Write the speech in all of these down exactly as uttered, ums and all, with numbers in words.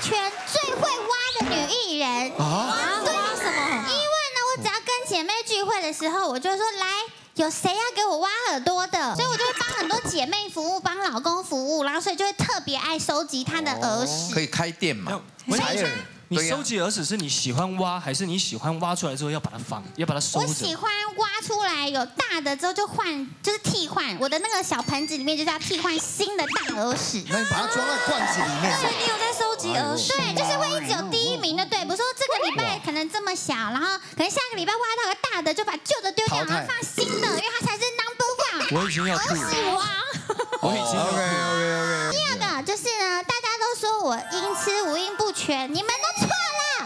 圈最会挖的女艺人。啊？对，为什么？因为呢，我只要跟姐妹聚会的时候，我就会说来，有谁要给我挖耳朵的？所以我就会帮很多姐妹服务，帮老公服务，然后所以就会特别爱收集她的耳屎。可以开店嘛？所以。 你收集耳屎是你喜欢挖，还是你喜欢挖出来之后要把它放，要把它收着？我喜欢挖出来有大的之后就换，就是替换我的那个小盆子里面就是要替换新的大耳屎。那你把它装在罐子里面。所以你有在收集耳屎？对，就是会一直有第一名的对，不是说这个礼拜可能这么小，然后可能下个礼拜挖到个大的就把旧的丢掉，然后放新的，因为它才是 number one。我已经要吐了。耳屎王。我已经要吐了。第二个就是呢，大家都说我音痴五音不全，你们都。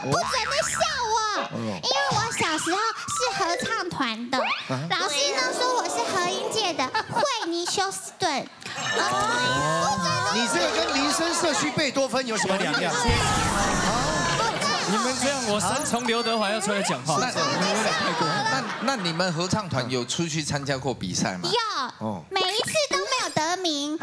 不准你笑我，因为我小时候是合唱团的，老师呢说我是和音界的惠尼休斯顿。你这个跟民生社区贝多芬有什么两样？你们这样，我生从刘德华要出来讲话。那你们太过分。那那你们合唱团有出去参加过比赛吗？有，每一次都没有得名。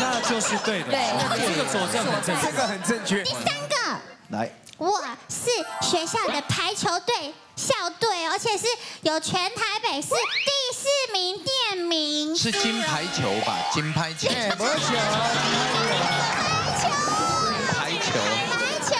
那就是对的，这个佐证很正确，这个很正确。第三个，来。 我是学校的排球队校队，而且是有全台北市第四名店名。是金排球吧？金排球。金排球。排球。排球。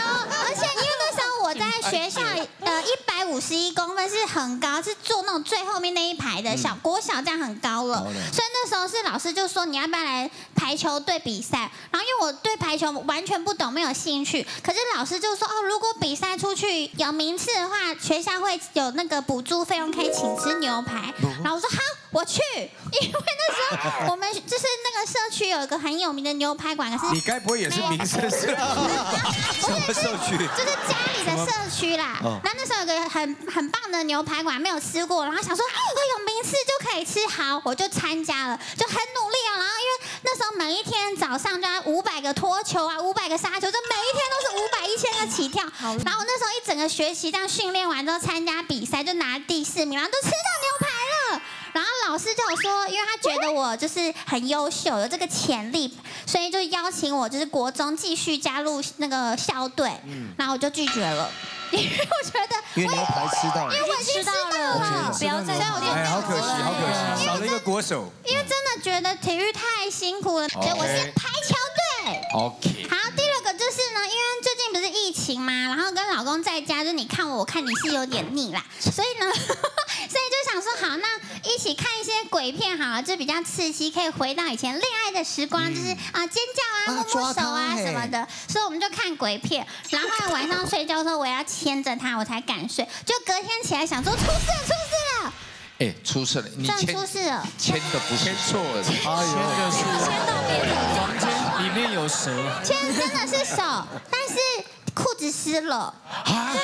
而且因为那时候我在学校，呃，一百五十一公分是很高，是坐那种最后面那一排的小国小，这样很高了。所以那时候是老师就说你要不要来？ 排球队比赛，然后因为我对排球完全不懂，没有兴趣。可是老师就说哦，如果比赛出去有名次的话，学校会有那个补助费用，可以请吃牛排。然后我说好，我去，因为那时候我们就是那个社区有一个很有名的牛排馆，可是你该不会也是名社区？什么社区？就是家里的社区啦。然后那时候有个很很棒的牛排馆，没有吃过，然后想说我有名次就可以吃，好，我就参加了，就很努力哦。然后因为那时候。 每一天早上就要五百个托球啊，五百个杀球，就每一天都是五百一千个起跳。然后我那时候一整个学期这样训练完之后，参加比赛就拿第四名，然后就吃到牛排了。然后老师就说，因为他觉得我就是很优秀，有这个潜力，所以就邀请我就是国中继续加入那个校队。然后我就拒绝了，因为我觉得因为牛排吃到了，因为我已经吃到了，不要再，所以我就哎，好可惜，好可惜，少了一个国手。因为真的觉得体育太辛苦了。 所以我是排球队。OK。好，第六个就是呢，因为最近不是疫情嘛，然后跟老公在家，就你看我，我看你是有点腻啦，所以呢，所以就想说，好，那一起看一些鬼片好了，就比较刺激，可以回到以前恋爱的时光，就是啊尖叫啊、摸摸手啊什么的。所以我们就看鬼片，然后晚上睡觉的时候，我要牵着他，我才敢睡。就隔天起来想说，出事了，出事了。 哎，出事了！你签出事了，签的不是，签错了，签的是签到别人房间里面有蛇，签真的是手，但是裤子湿了啊？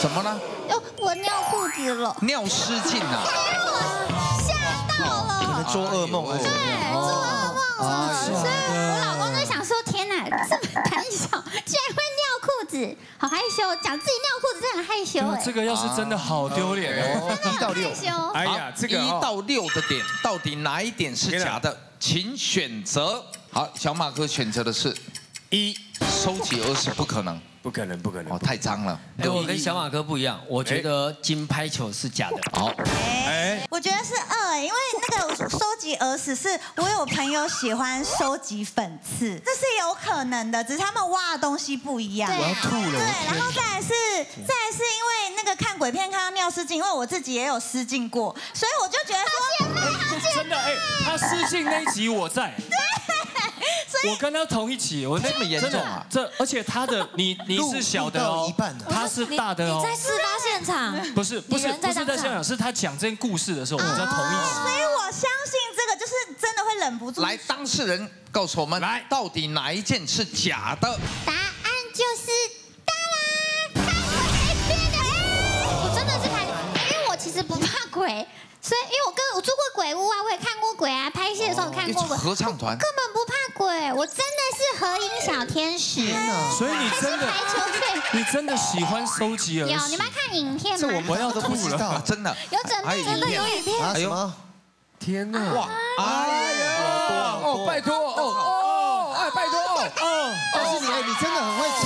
怎么了？哦，我尿裤子了，尿失禁啊！我吓到了，可能做噩梦了，对，做噩梦了，所以我老公就想说，天哪，这么胆小，居然会。 好害羞，讲自己尿裤子真的很害羞哎。这个要是真的好丢脸哦，一到六，哎呀，这个一到六的点到底哪一点是假的？请选择。好，小马哥选择的是一，收集耳屎不可能，不可能，不可能，哦，太脏了。哎，我跟小马哥不一样，我觉得金拍球是假的。好，哎，我觉得是二，因为那个收集耳屎是我有朋友喜欢收集粉刺，这是有可能的，只是他们挖的东西不一样。我要吐了。对，然后再来是，再来是因为那个看鬼片看到尿失禁，因为我自己也有失禁过，所以我就觉得说，真的哎，他失禁那一集我在。 我跟他同一起，我那么严重啊！这而且他的你你是小的哦，他是大的哦。你在事发现场？不是不是不是在现场，是他讲这件故事的时候，我们在同一起。所以我相信这个就是真的会忍不住。来，当事人告诉我们，来，到底哪一件是假的？答案就是。 所以，因为我跟我住过鬼屋啊，我也看过鬼啊，拍戏的时候看过鬼。合唱团根本不怕鬼，我真的是和音小天使。所以你真的，你真的喜欢收集耳屎？有，你们看影片吗？我要都不知道，真的。有准备，真的有影片。哎呦，天哪！哇，哎呀，哦，拜托，哦哦，哎，拜托，哦哦，是你。真的很会。